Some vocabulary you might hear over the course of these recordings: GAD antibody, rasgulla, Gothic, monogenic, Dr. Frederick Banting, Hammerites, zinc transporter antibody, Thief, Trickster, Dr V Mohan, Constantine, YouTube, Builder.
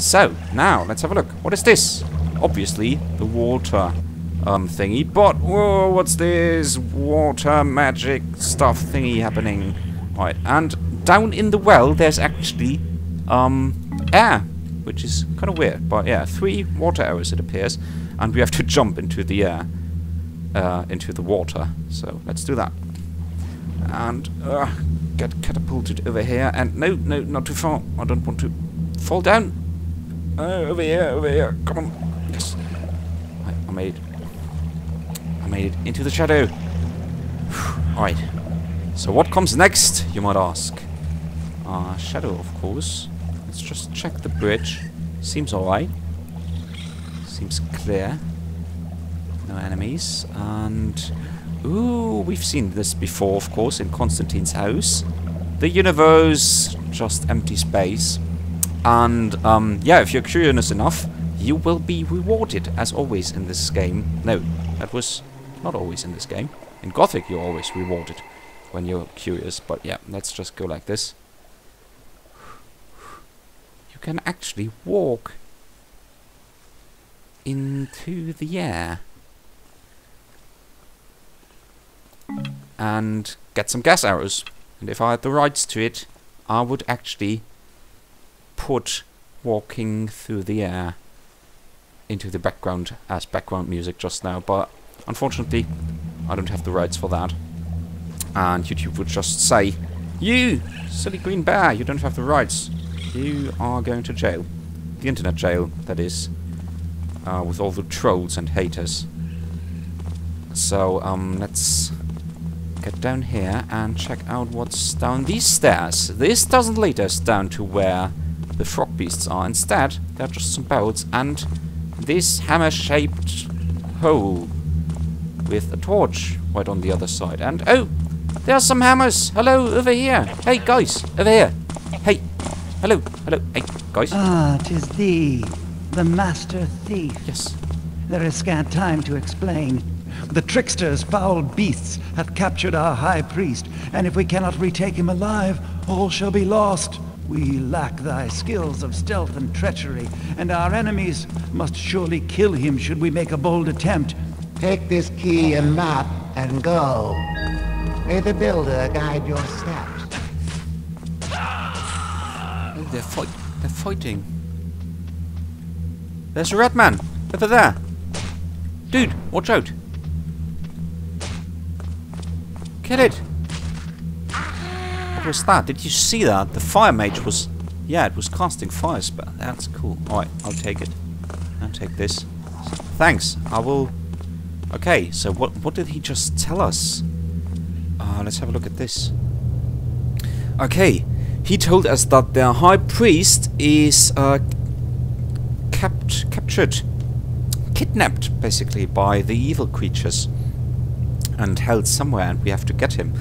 So, now, let's have a look. What is this? Obviously, the water thingy. But, whoa, what's this water magic stuff thingy happening? Right, and down in the well, there's actually air, which is kind of weird. But, yeah, 3 water arrows, it appears. And we have to jump into the air, into the water. So, let's do that. And, get catapulted over here. And, no, no, not too far. I don't want to fall down. Over here, over here. Come on. Yes. I made it. I made it into the shadow. Alright. So what comes next, you might ask? Shadow, of course. Let's just check the bridge. Seems alright. Seems clear. No enemies. And... ooh, we've seen this before, of course, in Constantine's house. The universe, just empty space. And, yeah, if you're curious enough, you will be rewarded, as always in this game. No, that was not always in this game. In Gothic, you're always rewarded when you're curious. But, yeah, let's just go like this. You can actually walk into the air. And get some gas arrows. And if I had the rights to it, I would actually... put walking through the air into the background as background music just now, but unfortunately I don't have the rights for that, and YouTube would just say, "You silly green bear, you don't have the rights, you are going to jail, the internet jail that is, with all the trolls and haters." So let's get down here and check out what's down these stairs. This doesn't lead us down to where the frog beasts are. Instead, they're just some boats and this hammer-shaped hole with a torch right on the other side. And, oh, there are some hammers. Hello, over here. Hey, guys, over here. Hey, hello, hello, hey, guys. Ah, 'tis thee, the master thief. Yes. There is scant time to explain. The trickster's foul beasts have captured our high priest, and if we cannot retake him alive, all shall be lost. We lack thy skills of stealth and treachery, and our enemies must surely kill him should we make a bold attempt. Take this key and map and go. May the Builder guide your steps. Oh, they're fighting. There's a red man. Over there. Dude, watch out. Get it. What was that? Did you see that? The fire mage was... yeah, it was casting fire spell. That's cool. Alright, I'll take it. I'll take this. Thanks. I will... okay, so what did he just tell us? Let's have a look at this. Okay. He told us that their high priest is... captured. Kidnapped, basically, by the evil creatures. And held somewhere, and we have to get him.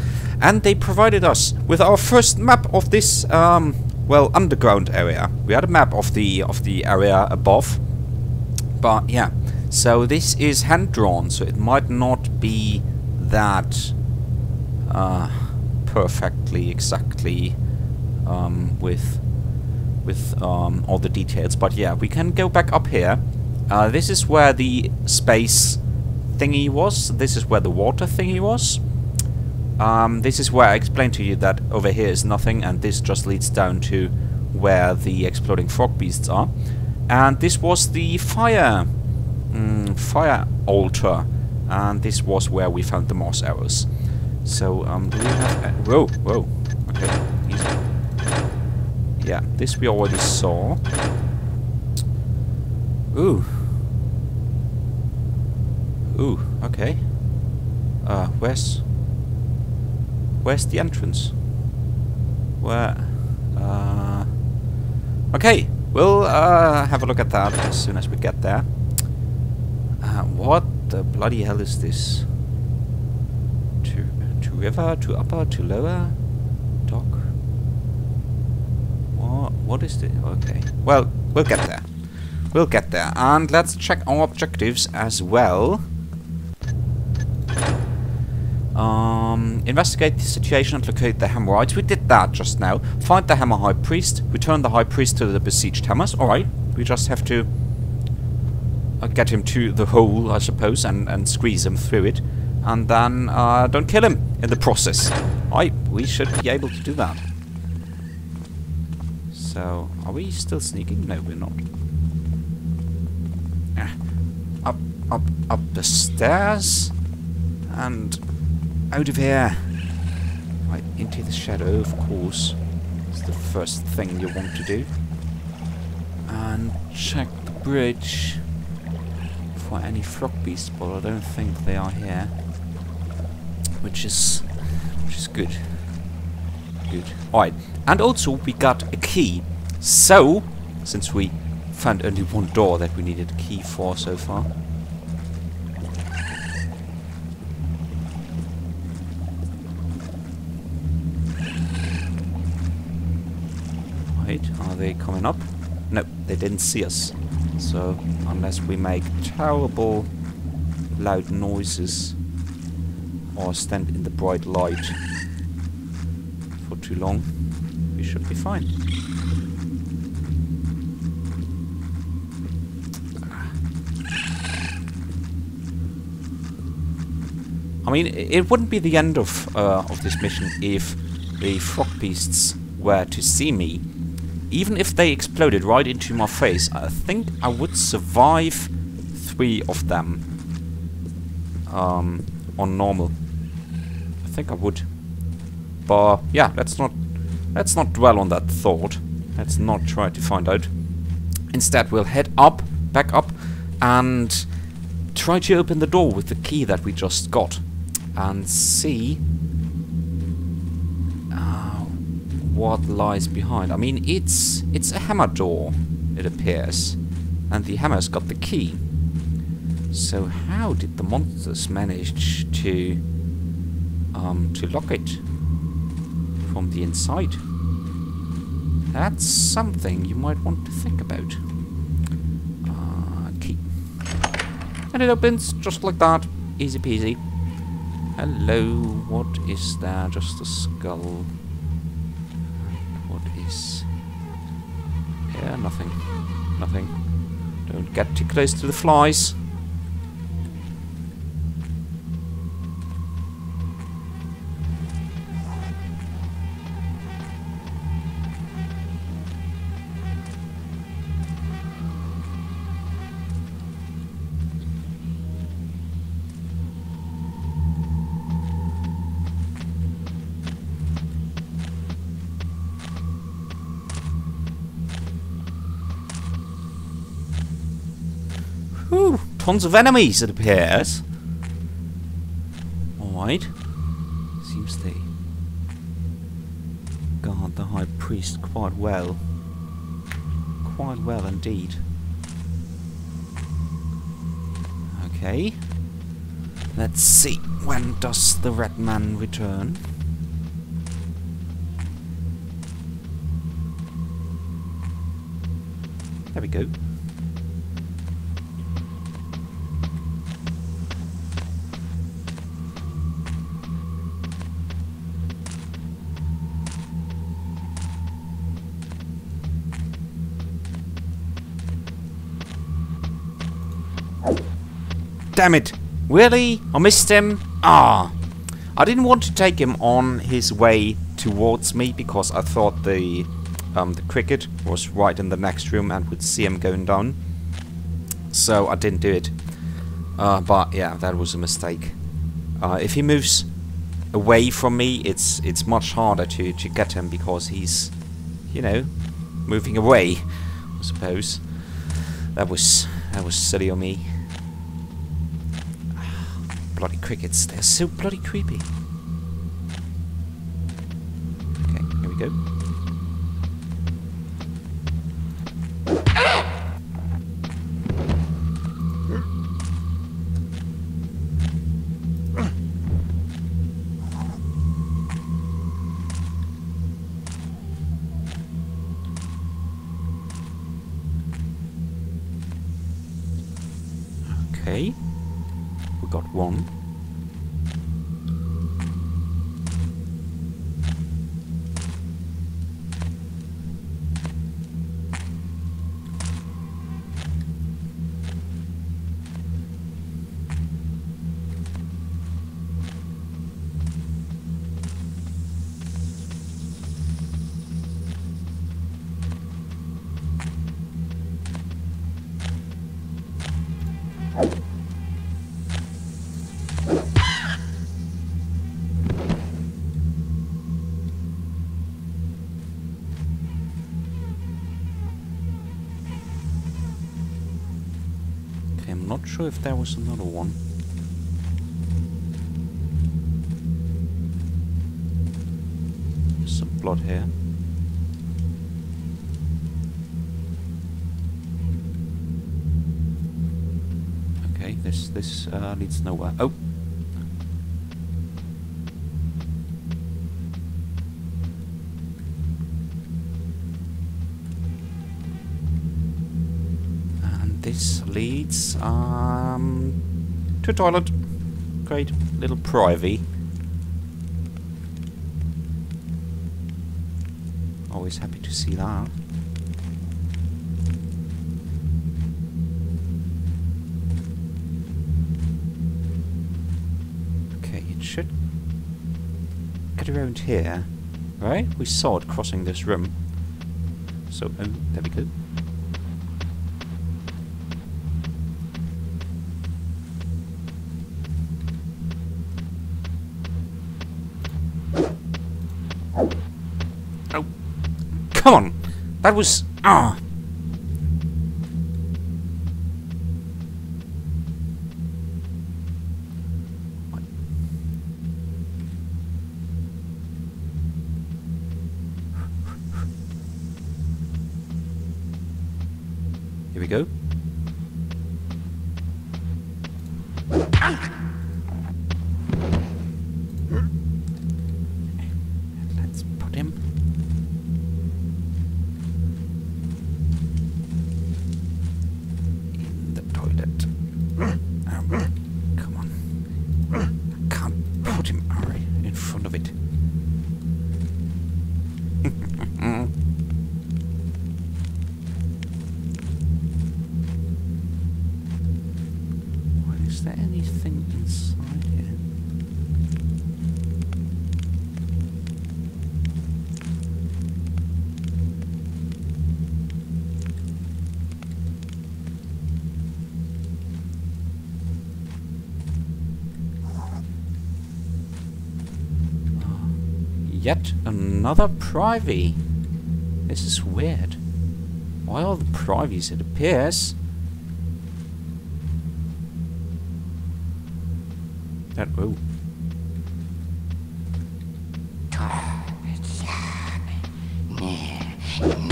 And they provided us with our first map of this, well, underground area. We had a map of the area above, but yeah. So this is hand-drawn, so it might not be that perfectly, exactly, with all the details. But yeah, we can go back up here. This is where the space thingy was, this is where the water thingy was, this is where I explained to you that over here is nothing and this just leads down to where the exploding frog beasts are, and this was the fire fire altar, and this was where we found the moss arrows. So do we have whoa, whoa, okay, easy. Yeah, this we already saw. Ooh. Ooh, okay. Where's the entrance? Where? Okay, we'll have a look at that as soon as we get there. What the bloody hell is this? To river, to upper, to lower, dock. What is this? Okay. Well, we'll get there. We'll get there, and let's check our objectives as well. Investigate the situation and locate the Hammerites. We did that just now. Find the Hammer High Priest. Return the High Priest to the besieged Hammers. Alright, we just have to get him to the hole, I suppose, and squeeze him through it. And then don't kill him in the process. We should be able to do that. So, are we still sneaking? No, we're not. Up the stairs. And out of here. Right, into the shadow, of course. It's the first thing you want to do. And check the bridge for any flock beasts, but I don't think they are here. Which is good. Good. Alright. And also we got a key. So, since we found only one door that we needed a key for so far. Wait, are they coming up? No, they didn't see us. So, unless we make terrible loud noises or stand in the bright light for too long, we should be fine. I mean, it wouldn't be the end of this mission if the frog beasts were to see me. Even if they exploded right into my face, I think I would survive 3 of them on normal. I think I would. But yeah, let's not dwell on that thought. Let's not try to find out. Instead, we'll head up, back up, and try to open the door with the key that we just got, and see what lies behind. I mean, it's a hammer door, it appears, and the hammer's got the key. So how did the monsters manage to lock it from the inside? That's something you might want to think about. Key. And it opens just like that. Easy peasy. Hello, what is there? Just a skull. Yeah, nothing. Nothing. Don't get too close to the flies. Tons of enemies, it appears. Alright. Seems they guard the High Priest quite well. Quite well indeed. Okay. Let's see. When does the Red Man return? There we go. Damn it! Really? I missed him? Ah! I didn't want to take him on his way towards me because I thought the cricket was right in the next room and would see him going down. So I didn't do it. But yeah, that was a mistake. If he moves away from me, it's much harder to get him because he's, you know, moving away, I suppose. That was silly on me. Bloody crickets, they're so bloody creepy. Okay, here we go. Okay. We got one. Okay, I'm not sure if there was another one. There's some blood here. This leads nowhere. Oh! And this leads to a toilet. Great little privy. Always happy to see that. Around here, right? We saw it crossing this room. So, oh, there we go. Oh, come on! That was Here we go. Ah! Let's put him. In the toilet. Come on. I can't put him right in front of it. Yet another privy. This is weird. Why are the privies, it appears? That will.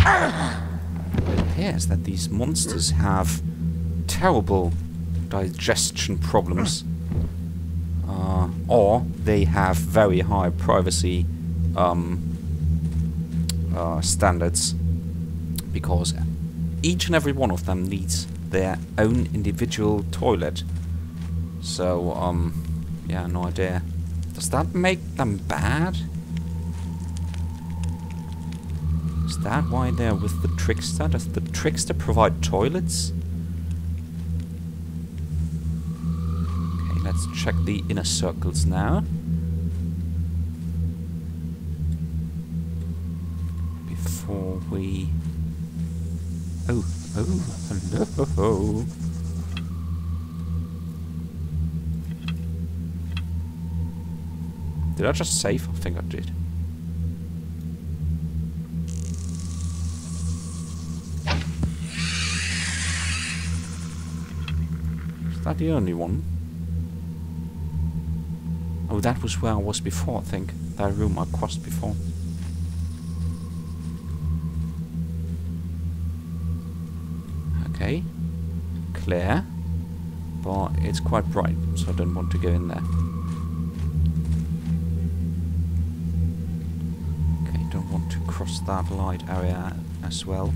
It appears that these monsters have terrible digestion problems. Or they have very high privacy standards, because each and every one of them needs their own individual toilet. So, yeah, no idea. Does that make them bad? Is that why they're with the Trickster? Does the Trickster provide toilets? Okay, let's check the inner circles now. We... Oh, oh, hello! Did I just save? I think I did. Is that the only one? Oh, that was where I was before, I think. That room I crossed before. Clear, but it's quite bright, so I don't want to go in there. Okay, don't want to cross that light area as well.